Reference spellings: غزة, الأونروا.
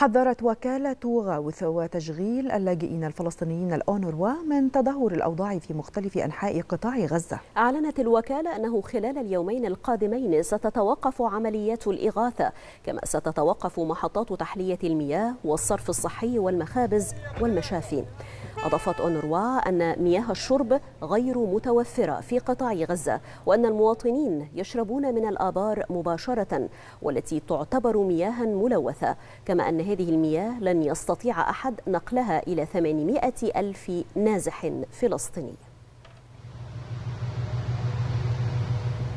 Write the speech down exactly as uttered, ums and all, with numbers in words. حذرت وكالة غاوث وتشغيل اللاجئين الفلسطينيين الأونروا من تدهور الأوضاع في مختلف أنحاء قطاع غزة. أعلنت الوكالة أنه خلال اليومين القادمين ستتوقف عمليات الإغاثة، كما ستتوقف محطات تحلية المياه والصرف الصحي والمخابز والمشافي. أضافت أونروا أن مياه الشرب غير متوفرة في قطاع غزة، وأن المواطنين يشربون من الآبار مباشرة والتي تعتبر مياها ملوثة، كما أن هذه المياه لن يستطيع أحد نقلها إلى ثمانمائة ألف نازح فلسطيني.